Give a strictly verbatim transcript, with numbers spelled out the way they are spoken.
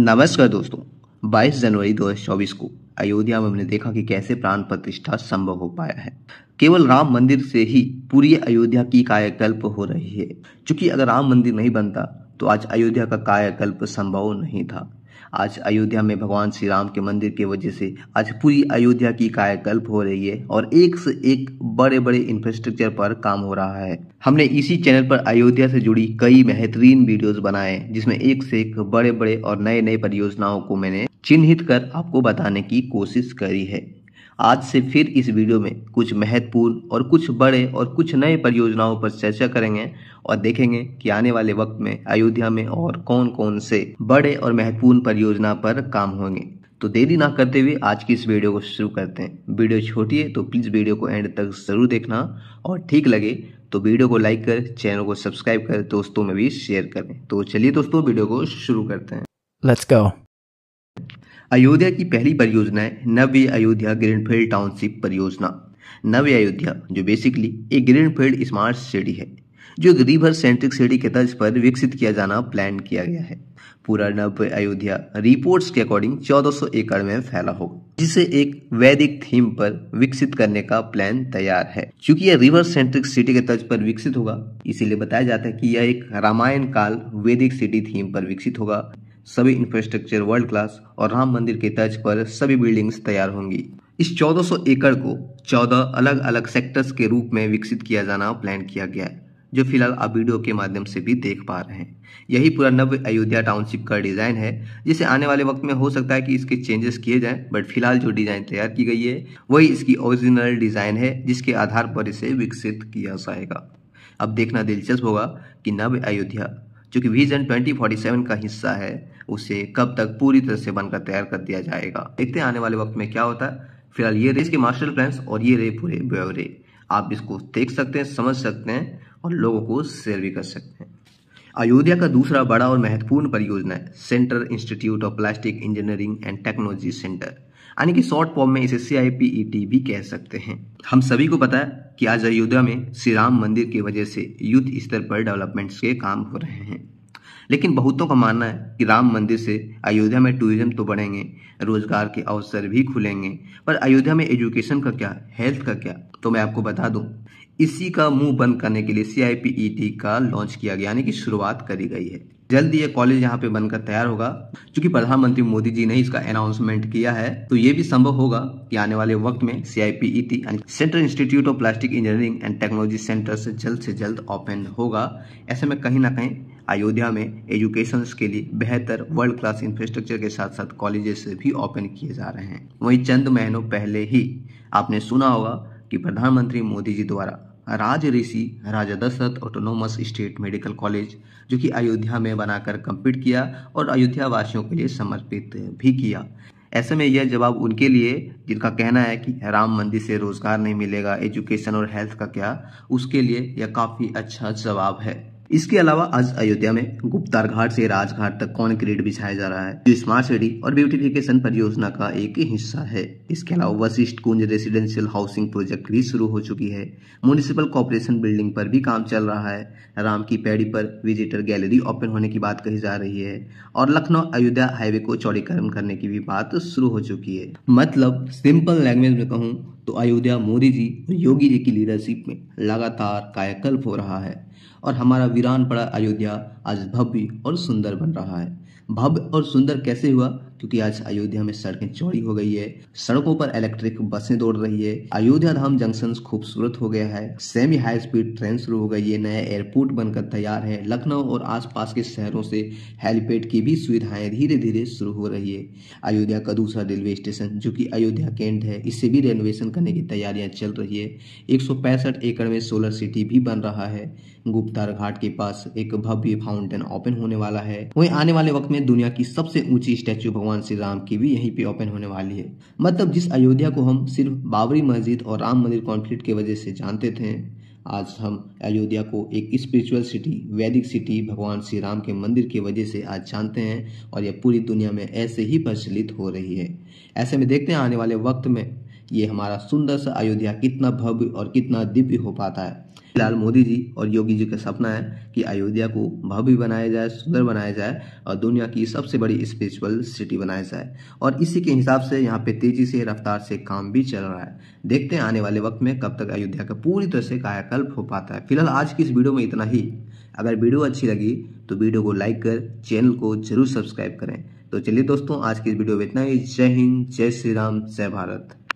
नमस्कार दोस्तों, बाईस जनवरी दो हज़ार चौबीस को अयोध्या में हमने देखा कि कैसे प्राण प्रतिष्ठा संभव हो पाया है। केवल राम मंदिर से ही पूरी अयोध्या की कायाकल्प हो रही है, क्योंकि अगर राम मंदिर नहीं बनता तो आज अयोध्या का कायाकल्प संभव नहीं था। आज अयोध्या में भगवान श्री राम के मंदिर की वजह से आज पूरी अयोध्या की कायाकल्प हो रही है और एक से एक बड़े बड़े इंफ्रास्ट्रक्चर पर काम हो रहा है। हमने इसी चैनल पर अयोध्या से जुड़ी कई बेहतरीन वीडियोस बनाए, जिसमें एक से एक बड़े बड़े और नए नए परियोजनाओं को मैंने चिन्हित कर आपको बताने की कोशिश करी है। आज से फिर इस वीडियो में कुछ महत्वपूर्ण और कुछ बड़े और कुछ नए परियोजनाओं पर चर्चा करेंगे और देखेंगे कि आने वाले वक्त में अयोध्या में और कौन कौन से बड़े और महत्वपूर्ण परियोजना पर काम होंगे। तो देरी ना करते हुए आज की इस वीडियो को शुरू करते हैं। वीडियो छोटी है तो प्लीज़ वीडियो को एंड तक जरूर देखना और ठीक लगे तो वीडियो को लाइक कर, चैनल को सब्सक्राइब कर, दोस्तों में भी शेयर करें। तो चलिए दोस्तों, वीडियो को शुरू करते हैं। Let's go. अयोध्या की पहली परियोजना है नव्य अयोध्या ग्रीनफील्ड टाउनशिप परियोजना। नव्य अयोध्या जो बेसिकली एक ग्रीनफील्ड स्मार्ट सिटी है, जो रिवर सेंट्रिक सिटी के तर्ज पर विकसित किया जाना प्लान किया गया है। पूरा नव्य अयोध्या रिपोर्ट्स के अकॉर्डिंग चौदह सौ एकड़ में फैला होगा, जिसे एक वैदिक थीम पर विकसित करने का प्लान तैयार है। चूंकि यह रिवर सेंट्रिक सिटी के तर्ज पर विकसित होगा, इसीलिए बताया जाता है कि यह एक रामायण काल वैदिक सिटी थीम पर विकसित होगा। सभी इंफ्रास्ट्रक्चर वर्ल्ड क्लास और राम मंदिर के तर्ज पर सभी बिल्डिंग्स तैयार होंगी। इस चौदह सौ एकड़ को चौदह अलग अलग सेक्टर्स के रूप में विकसित किया जाना प्लान किया गया है, जो फिलहाल आप वीडियो के माध्यम से भी देख पा रहे हैं। यही पूरा नव्य अयोध्या टाउनशिप का डिज़ाइन है, जिसे आने वाले वक्त में हो सकता है कि इसके चेंजेस किए जाएं, बट फिलहाल जो डिज़ाइन तैयार की गई है वही इसकी ओरिजिनल डिज़ाइन है, जिसके आधार पर इसे विकसित किया जाएगा। अब देखना दिलचस्प होगा कि नव्य अयोध्या, जो कि विजन दो हज़ार सैंतालीस का हिस्सा है, उसे कब तक पूरी तरह से बनकर तैयार कर दिया जाएगा। देखते हैं आने वाले वक्त में क्या होता है। फिलहाल ये रहे इसके मास्टर प्लान्स और ये रहे पूरे ब्यौरे। आप इसको देख सकते हैं, समझ सकते हैं और लोगों को शेयर भी कर सकते हैं। अयोध्या का दूसरा बड़ा और महत्वपूर्ण परियोजना है central institute of plastic engineering and technology centre, यानी कि शॉर्ट फॉर्म में इसे सी आई पी ई टी भी कह सकते हैं। हम सभी को पता है कि आज अयोध्या में श्री राम मंदिर की वजह से युद्ध स्तर पर डेवलपमेंट्स के काम हो रहे हैं, लेकिन बहुतों का मानना है कि राम मंदिर से अयोध्या में टूरिज्म तो बढ़ेंगे, रोजगार के अवसर भी खुलेंगे, पर अयोध्या में एजुकेशन का क्या, हेल्थ का क्या। तो मैं आपको बता दूं, इसी का मुंह बंद करने के लिए C I P E T का लॉन्च किया गया, यानी कि शुरुआत करी गई है। जल्द ये कॉलेज यहाँ पे बनकर तैयार होगा। चूंकि प्रधानमंत्री मोदी जी ने इसका अनाउंसमेंट किया है, तो ये भी संभव होगा कि आने वाले वक्त में C I P E T central institute of plastic engineering and technology centre से जल्द से जल्द ओपन होगा। ऐसे में कहीं ना कहीं अयोध्या में एजुकेशन के लिए बेहतर वर्ल्ड क्लास इंफ्रास्ट्रक्चर के साथ साथ कॉलेजेस भी ओपन किए जा रहे हैं। वहीं चंद महीनों पहले ही आपने सुना होगा कि प्रधानमंत्री मोदी जी द्वारा राज ऋषि Raja Dashrath autonomous state medical college, जो कि अयोध्या में बनाकर कंप्लीट किया और अयोध्या वासियों के लिए समर्पित भी किया। ऐसे में यह जवाब उनके लिए जिनका कहना है कि राम मंदिर से रोजगार नहीं मिलेगा, एजुकेशन और हेल्थ का क्या, उसके लिए यह काफ़ी अच्छा जवाब है। इसके अलावा आज अयोध्या में गुप्तार घाट से राजघाट तक कॉन्क्रीट बिछाया जा रहा है, जो स्मार्ट सिटी और ब्यूटिफिकेशन परियोजना का एक हिस्सा है। इसके अलावा Vashishtha Kunj residential housing project भी शुरू हो चुकी है। म्युनिसिपल कॉर्पोरेशन बिल्डिंग पर भी काम चल रहा है। राम की पैड़ी पर विजिटर गैलरी ओपन होने की बात कही जा रही है और लखनऊ अयोध्या हाईवे को चौड़ीकरण करने की भी बात शुरू हो चुकी है। मतलब सिंपल लैंग्वेज में कहूँ तो अयोध्या मोदी जी और योगी जी की लीडरशिप में लगातार कायाकल्प हो रहा है और हमारा वीरान पड़ा अयोध्या आज भव्य और सुंदर बन रहा है। भव्य और सुंदर कैसे हुआ? क्योंकि आज अयोध्या में सड़कें चौड़ी हो गई है, सड़कों पर इलेक्ट्रिक बसें दौड़ रही है, अयोध्या धाम जंक्शन खूबसूरत हो गया है, सेमी हाई स्पीड ट्रेन शुरू हो गई है, नया एयरपोर्ट बनकर तैयार है, लखनऊ और आसपास के शहरों से हेलीपैड की भी सुविधाएं धीरे धीरे शुरू हो रही है। अयोध्या का दूसरा रेलवे स्टेशन, जो कि अयोध्या केंट है, इससे भी रेनोवेशन करने की तैयारियां चल रही है। एक सौ पैंसठ एकड़ में सोलर सिटी भी बन रहा है। गुप्तार घाट के पास एक भव्य फाउंटेन ओपन होने वाला है। वहीं आने वाले वक्त में दुनिया की सबसे ऊंची स्टैच्यू भगवान श्री राम की भी यहीं पे ओपन होने वाली है। मतलब जिस अयोध्या को हम सिर्फ बाबरी मस्जिद और राम मंदिर कॉन्फ्लिक्ट की वजह से जानते थे, आज हम अयोध्या को एक स्पिरिचुअल सिटी, वैदिक सिटी भगवान श्री राम के मंदिर की वजह से आज जानते हैं और यह पूरी दुनिया में ऐसे ही प्रचलित हो रही है। ऐसे में देखते हैं आने वाले वक्त में ये हमारा सुंदर सा अयोध्या कितना भव्य और कितना दिव्य हो पाता है। फिलहाल मोदी जी और योगी जी का सपना है कि अयोध्या को भव्य बनाया जाए, सुंदर बनाया जाए और दुनिया की सबसे बड़ी स्पिरिचुअल सिटी बनाया जाए, और इसी के हिसाब से यहाँ पे तेजी से रफ्तार से काम भी चल रहा है। देखते हैं आने वाले वक्त में कब तक अयोध्या का पूरी तरह से कायाकल्प हो पाता है। फिलहाल आज की इस वीडियो में इतना ही। अगर वीडियो अच्छी लगी तो वीडियो को लाइक कर चैनल को जरूर सब्सक्राइब करें। तो चलिए दोस्तों, आज की इस वीडियो में इतना ही। जय हिंद, जय श्री राम, जय भारत।